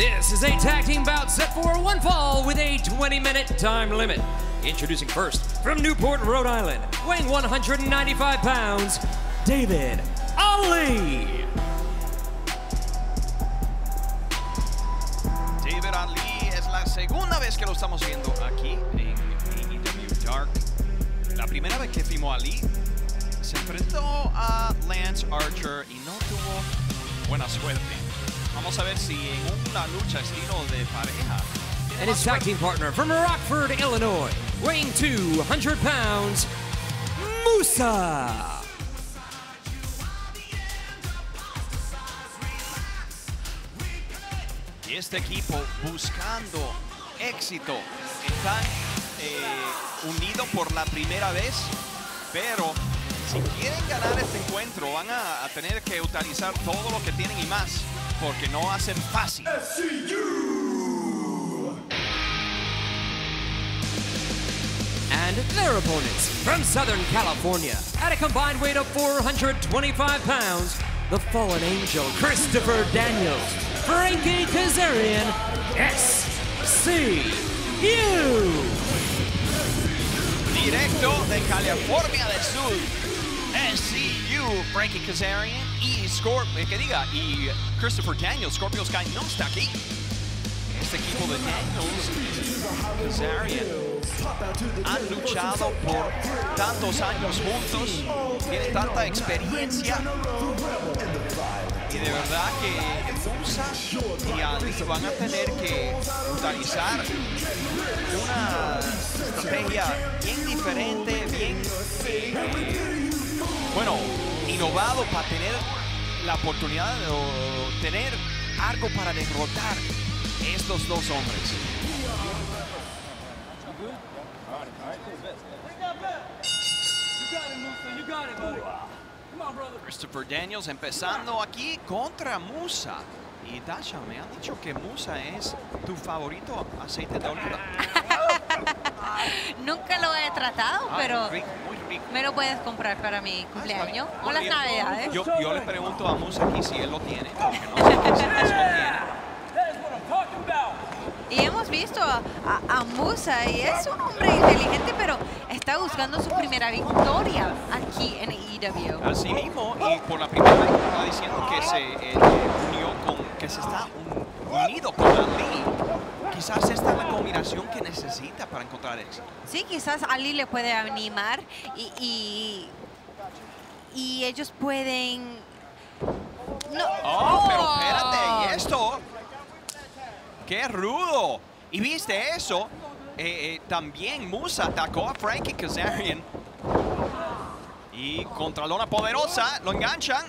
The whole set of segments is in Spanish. This is a tag team bout set for one fall with a 20-minute time limit. Introducing first, from Newport, Rhode Island, weighing 195 pounds, David Ali. David Ali es la segunda vez que lo estamos viendo aquí en AEW Dark. La primera vez que vimos a Ali se enfrentó a Lance Archer y no tuvo buena suerte. Vamos a ver si en una lucha estilo de pareja. And his tag team partner from Rockford, Illinois, weighing 200 pounds, Musa. Y este equipo buscando éxito. Están unidos por la primera vez, pero si quieren ganar este encuentro van a tener que utilizar todo lo que tienen y más, porque no hacen fácil. SCU. And their opponents from Southern California, at a combined weight of 425 pounds, the Fallen Angel, Christopher Daniels, Frankie Kazarian, SCU. Directo de California del Sur, SCU, Frankie Kazarian y Christopher Daniels, Scorpio Sky no está aquí. Este equipo de Daniels, Kazarian, han luchado por tantos años juntos, tienen tanta experiencia y de verdad que Musa y Ali van a tener que utilizar una estrategia bien diferente, bien bueno, innovado para tener la oportunidad de tener algo para derrotar a estos dos hombres. Christopher Daniels empezando aquí contra Musa. Y Dasha, me han dicho que Musa es tu favorito aceite de oliva. Nunca lo he tratado, pero muy rico. Me lo puedes comprar para mi cumpleaños o las navidades. Yo le pregunto a Musa aquí si él lo tiene. Y hemos visto a Musa, y es un hombre inteligente, pero está buscando su primera victoria aquí en AEW. Así mismo, y por la primera vez está diciendo que se unió que se está unido con Ali. Quizás esta es la combinación que necesita para encontrar éxito. Sí, quizás Ali le puede animar y ellos pueden... No. Oh, pero espérate, ¿y esto? ¡Qué rudo! Y viste eso, también Musa atacó a Frankie Kazarian. Y contra Lona Poderosa, lo enganchan.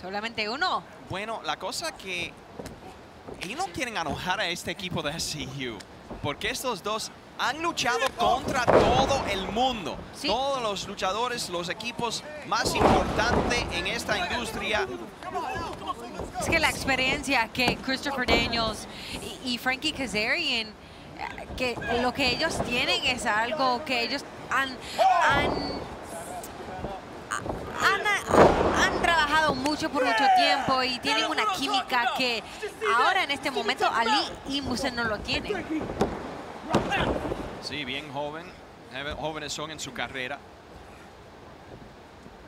Solamente uno. Bueno, la cosa que... Y no quieren enojar a este equipo de SCU, porque estos dos han luchado contra todo el mundo. ¿Sí? Todos los luchadores, los equipos más importantes en esta industria. Es que la experiencia que Christopher Daniels y Frankie Kazarian, que lo que ellos tienen es algo que ellos han trabajado mucho por mucho tiempo y tienen una química que ahora en este momento Ali y Musa no lo tienen. Sí, bien jóvenes son en su carrera.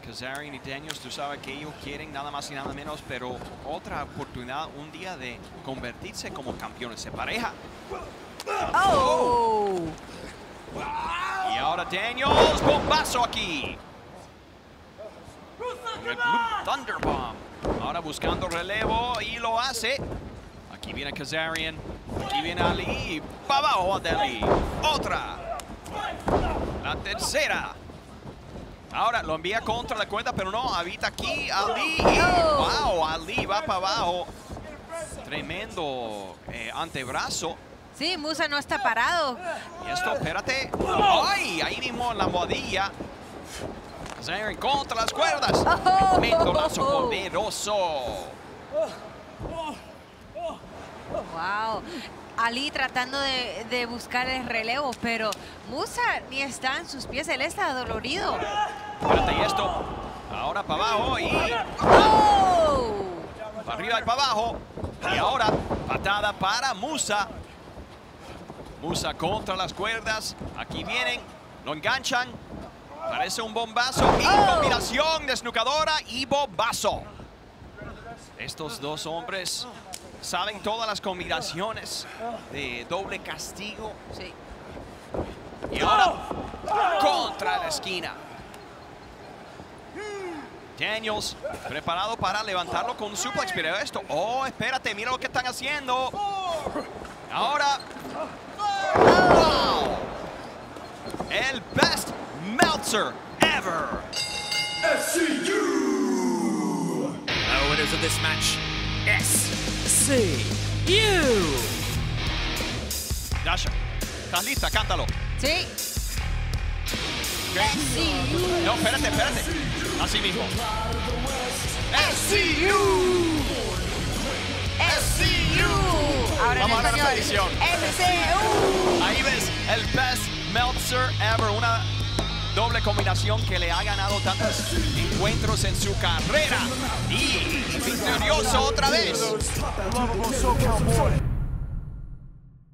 Kazarian y Daniels, tú sabes que ellos quieren nada más y nada menos, pero otra oportunidad un día de convertirse como campeones de pareja. Oh. Y ahora Daniels, bombazo aquí. Thunderbomb. Ahora buscando relevo y lo hace. Aquí viene Kazarian, aquí viene Ali, para abajo de Ali. Otra. La tercera. Ahora lo envía contra la cuerda, pero no, habita aquí Ali. Oh. ¡Wow! Ali va para abajo. Tremendo antebrazo. Sí, Musa no está parado. Y esto, espérate. ¡Ay! Ahí mismo en la almohadilla. Kazarian contra las cuerdas. Oh. Tremendo lazo poderoso. ¡Wow! Ali tratando de buscar el relevo, pero Musa ni está en sus pies, él está dolorido. Espérate, y esto, ahora para abajo y... ¡Oh! Para arriba y para abajo. Y ahora, patada para Musa. Musa contra las cuerdas. Aquí vienen, lo enganchan. Parece un bombazo y combinación de desnucadora y bombazo. Estos dos hombres saben todas las combinaciones de doble castigo. Sí. Y ahora, contra la esquina. Daniels, preparado para levantarlo con un suplex. Pero esto, oh, espérate, mira lo que están haciendo. Ahora, wow. El best Meltzer ever. SCU. The winners of this match, SCU. Dasha, ¿estás lista? Cántalo. Sí. Okay. No, espérate, espérate. Así mismo. SCU. SCU. Ahora vamos a la tradición. SCU. Ahí ves el best Meltzer ever. Una doble combinación que le ha ganado tantos encuentros en su carrera. Y victorioso otra vez.